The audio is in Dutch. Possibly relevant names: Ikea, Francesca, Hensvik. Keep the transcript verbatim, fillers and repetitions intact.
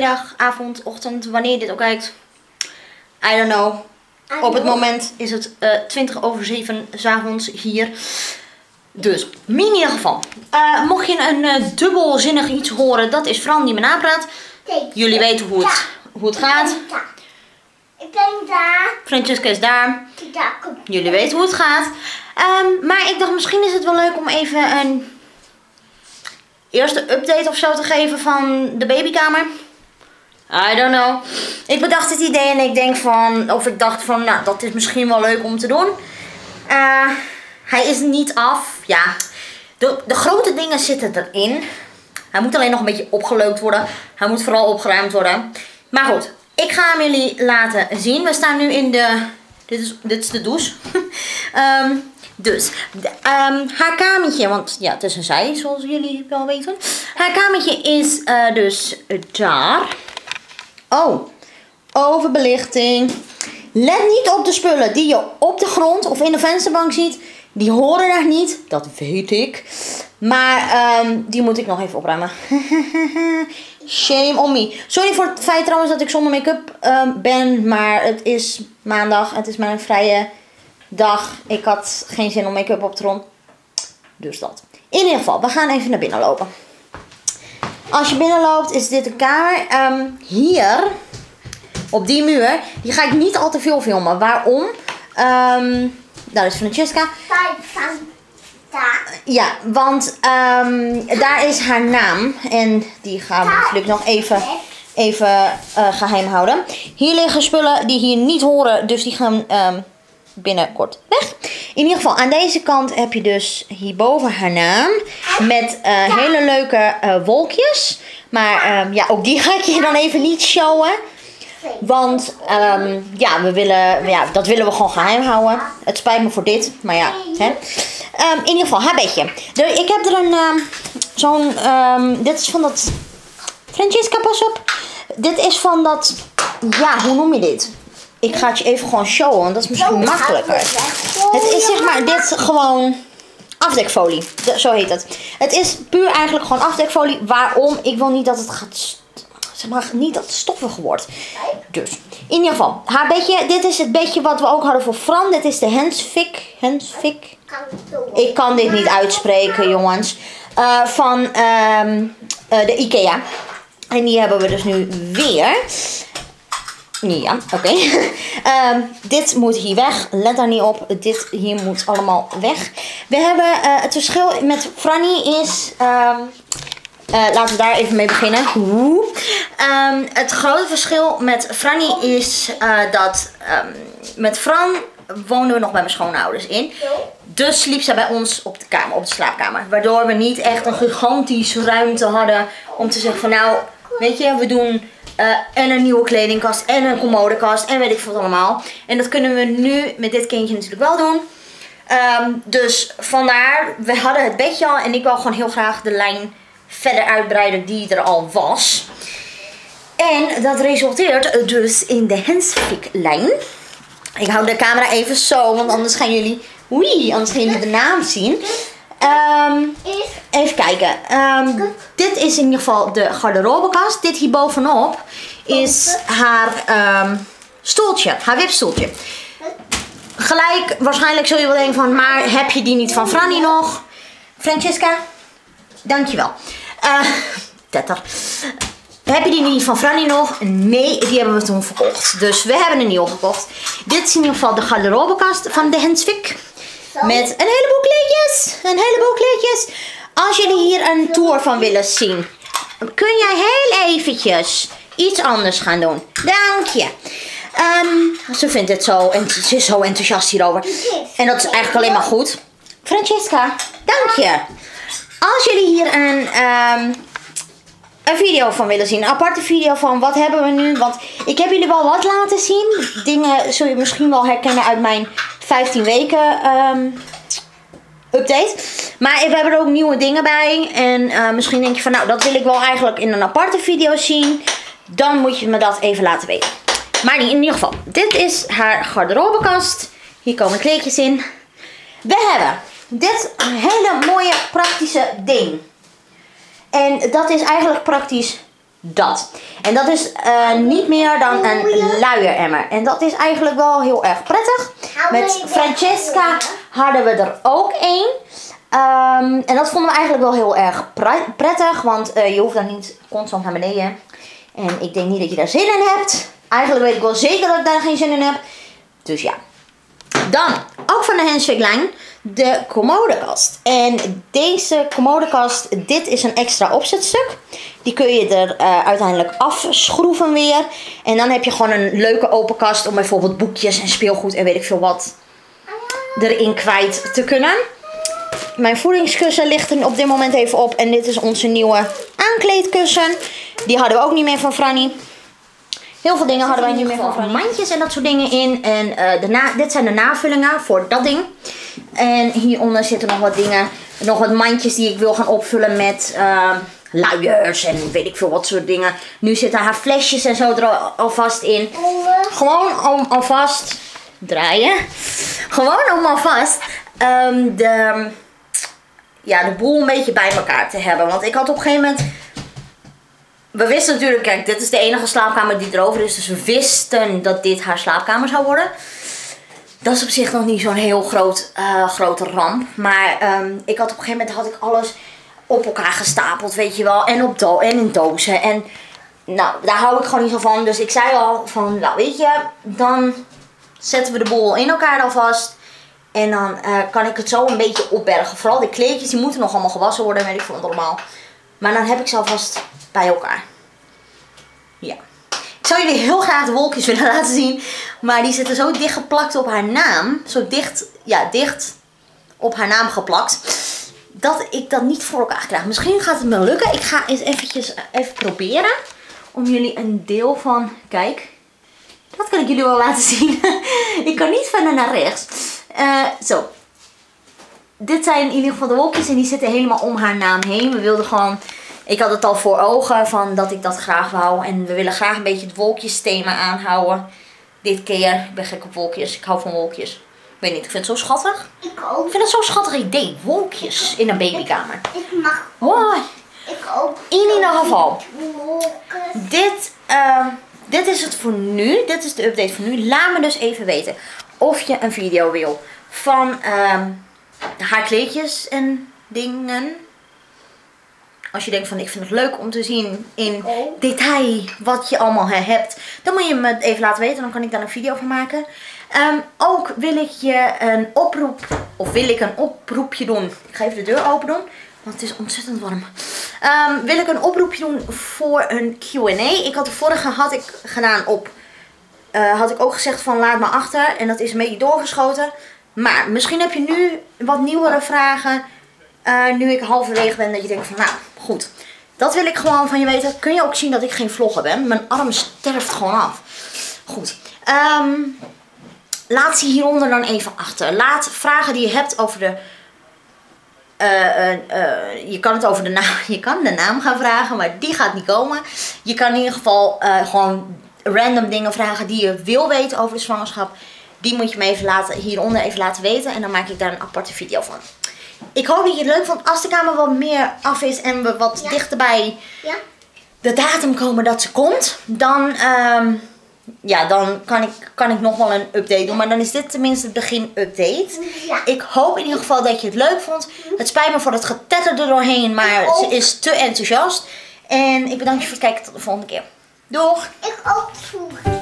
middag, avond, ochtend, wanneer je dit ook kijkt. I don't know. Op het moment is het uh, twintig over zeven 's avonds hier. Dus, in ieder geval. Uh, mocht je een uh, dubbelzinnig iets horen, dat is Fran die me napraat. Jullie weten hoe het, hoe het gaat. Ik ben daar. Francesca is daar. Jullie weten hoe het gaat. Um, maar ik dacht, misschien is het wel leuk om even een eerste update of zo te geven van de babykamer. I don't know. Ik bedacht het idee en ik denk van, of ik dacht van, nou, dat is misschien wel leuk om te doen. Uh, hij is niet af. Ja, de, de grote dingen zitten erin. Hij moet alleen nog een beetje opgeleukt worden. Hij moet vooral opgeruimd worden. Maar goed, ik ga hem jullie laten zien. We staan nu in de... Dit is, dit is de douche. um, dus, de, um, haar kamertje, want ja, het is een zij, zoals jullie wel weten. Haar kamertje is uh, dus daar. Oh, overbelichting. Let niet op de spullen die je op de grond of in de vensterbank ziet. Die horen daar niet, dat weet ik. Maar um, die moet ik nog even opruimen. Shame on me. Sorry voor het feit trouwens dat ik zonder make-up um, ben. Maar het is maandag. Het is mijn vrije dag. Ik had geen zin om make-up op te doen. Dus dat. In ieder geval, we gaan even naar binnen lopen. Als je binnenloopt is dit de kamer. Um, hier, op die muur, die ga ik niet al te veel filmen. Waarom? Um, daar is Francesca. Ja, want um, daar is haar naam. En die gaan we natuurlijk nog even, even uh, geheim houden. Hier liggen spullen die hier niet horen. Dus die gaan um, binnenkort weg. In ieder geval, aan deze kant heb je dus hierboven haar naam. Met uh, hele leuke uh, wolkjes. Maar um, ja, ook die ga ik je dan even niet showen. Want um, ja, we willen, ja, dat willen we gewoon geheim houden. Het spijt me voor dit, maar ja. Hè. Um, in ieder geval, haar bedje. Ik heb er een, um, zo'n, um, dit is van dat, Francesca, pas op. Dit is van dat, ja, hoe noem je dit? Ik ga het je even gewoon showen, want dat is misschien makkelijker. Het is zeg maar dit gewoon afdekfolie. De, zo heet het. Het is puur eigenlijk gewoon afdekfolie. Waarom? Ik wil niet dat het gaat, zeg maar, niet dat het stoffig wordt. Dus, in ieder geval, haar bedje. Dit is het bedje wat we ook hadden voor Fran. Dit is de Hensvik. Hensvik. Ik kan dit niet uitspreken, jongens. Uh, van um, uh, de Ikea. En die hebben we dus nu weer. Ja, oké. Okay. uh, dit moet hier weg. Let daar niet op. Dit hier moet allemaal weg. We hebben uh, het verschil met Franny is... Um, Uh, laten we daar even mee beginnen. Um, het grote verschil met Franny is uh, dat um, met Fran woonden we nog bij mijn schoonouders in. Dus sliep ze bij ons op de kamer, op de slaapkamer. Waardoor we niet echt een gigantische ruimte hadden om te zeggen van nou, weet je, we doen uh, en een nieuwe kledingkast en een commodekast en weet ik veel allemaal. En dat kunnen we nu met dit kindje natuurlijk wel doen. Um, dus vandaar, we hadden het bedje al en ik wou gewoon heel graag de lijn verder uitbreiden die er al was. En dat resulteert dus in de Hensvik-lijn. Ik hou de camera even zo, want anders gaan jullie... Oei, anders gaan jullie de naam zien. Um, even kijken. Um, dit is in ieder geval de garderobekast. Dit hierbovenop is haar um, stoeltje, haar wipstoeltje. Gelijk, waarschijnlijk zul je wel denken van... Maar heb je die niet van Franny nog? Francesca? Dankjewel. Uh, tetter. Heb je die niet van Franny nog? Nee, die hebben we toen verkocht. Dus we hebben een nieuwe gekocht. Dit is in ieder geval de garderobekast van de Hensvik. Met een heleboel kleedjes. Een heleboel kleedjes. Als jullie hier een tour van willen zien. Kun jij heel eventjes iets anders gaan doen. Dank je. Um, ze vindt het zo. En ze is zo enthousiast hierover. En dat is eigenlijk alleen maar goed. Francesca, dank je. Als jullie hier een, um, een video van willen zien, een aparte video van wat hebben we nu. Want ik heb jullie wel wat laten zien. Dingen zul je misschien wel herkennen uit mijn vijftien weken um, update. Maar we hebben er ook nieuwe dingen bij. En uh, misschien denk je van nou, dat wil ik wel eigenlijk in een aparte video zien. Dan moet je me dat even laten weten. Maar niet, in ieder geval, dit is haar garderobekast. Hier komen kleedjes in. We hebben... dit hele mooie praktische ding. En dat is eigenlijk praktisch dat. En dat is uh, niet meer dan een luieremmer. En dat is eigenlijk wel heel erg prettig. Met Francesca hadden we er ook één. Um, en dat vonden we eigenlijk wel heel erg prettig. Want uh, je hoeft dan niet constant naar beneden. En ik denk niet dat je daar zin in hebt. Eigenlijk weet ik wel zeker dat ik daar geen zin in heb. Dus ja. Dan, ook van de Hensvik-lijn, de commodekast. En deze commodekast, dit is een extra opzetstuk. Die kun je er uh, uiteindelijk afschroeven weer. En dan heb je gewoon een leuke open kast om bijvoorbeeld boekjes en speelgoed en weet ik veel wat erin kwijt te kunnen. Mijn voedingskussen ligt er op dit moment even op. En dit is onze nieuwe aankleedkussen. Die hadden we ook niet meer van Franny. Heel veel dingen hadden wij niet meer van mandjes en dat soort dingen in. En uh, de dit zijn de navullingen voor dat ding. En hieronder zitten nog wat dingen. Nog wat mandjes die ik wil gaan opvullen met uh, luiers en weet ik veel wat soort dingen. Nu zitten haar flesjes en zo er al, alvast in. Gewoon om alvast... Draaien. Gewoon om alvast um, de, ja, de boel een beetje bij elkaar te hebben. Want ik had op een gegeven moment... We wisten natuurlijk, kijk, dit is de enige slaapkamer die erover is. Dus we wisten dat dit haar slaapkamer zou worden. Dat is op zich nog niet zo'n heel groot, uh, grote ramp. Maar um, ik had op een gegeven moment had ik alles op elkaar gestapeld, weet je wel. En, op do en in dozen. En nou, daar hou ik gewoon niet zo van. Dus ik zei al van, nou weet je, dan zetten we de boel in elkaar alvast. En dan uh, kan ik het zo een beetje opbergen. Vooral de kleedjes, die moeten nog allemaal gewassen worden, weet ik veel allemaal. Maar dan heb ik ze alvast... bij elkaar. Ja. Ik zou jullie heel graag de wolkjes willen laten zien. Maar die zitten zo dicht geplakt op haar naam. Zo dicht, ja, dicht op haar naam geplakt. Dat ik dat niet voor elkaar krijg. Misschien gaat het me lukken. Ik ga eens eventjes even proberen. Om jullie een deel van... Kijk. Dat kan ik jullie wel laten zien. Ik kan niet verder naar rechts. Uh, zo. Dit zijn in ieder geval de wolkjes. En die zitten helemaal om haar naam heen. We wilden gewoon... Ik had het al voor ogen van dat ik dat graag wou. En we willen graag een beetje het wolkjesthema aanhouden. Dit keer. Ik ben gek op wolkjes. Ik hou van wolkjes. Ik weet niet, ik vind het zo schattig. Ik ook. Ik vind het zo'n schattig idee. Wolkjes in een babykamer. Ik, ik mag. Hoi. Ik ook. In ieder geval. Dit, uh, dit is het voor nu. Dit is de update voor nu. Laat me dus even weten of je een video wil van uh, haar kleedjes en dingen. Als je denkt van ik vind het leuk om te zien in oh. detail wat je allemaal hebt. Dan moet je me even laten weten. Dan kan ik daar een video van maken. Um, ook wil ik je een oproep. Of wil ik een oproepje doen. Ik ga even de deur open doen. Want het is ontzettend warm. Um, wil ik een oproepje doen voor een Q en A. Ik had de vorige had ik gedaan op. Uh, had ik ook gezegd van laat me achter. En dat is een beetje doorgeschoten. Maar misschien heb je nu wat nieuwere vragen. Uh, nu ik halverwege ben dat je denkt van nou goed, dat wil ik gewoon van je weten. Kun je ook zien dat ik geen vlogger ben? Mijn arm sterft gewoon af. Goed. Um, laat ze hieronder dan even achter. Laat vragen die je hebt over de... Uh, uh, uh, je kan het over de naam... Je kan de naam gaan vragen, maar die gaat niet komen. Je kan in ieder geval uh, gewoon random dingen vragen die je wil weten over de zwangerschap. Die moet je me even laten, hieronder even laten weten. En dan maak ik daar een aparte video van. Ik hoop dat je het leuk vond. Als de kamer wat meer af is en we wat ja. dichterbij ja. de datum komen dat ze komt. Dan, um, ja, dan kan, ik, kan ik nog wel een update doen. Maar dan is dit tenminste het begin update. Ja. Ik hoop in ieder geval dat je het leuk vond. Het spijt me voor het getetter er doorheen. Maar ze is te enthousiast. En ik bedank je voor het kijken. Tot de volgende keer. Doeg! Ik ook.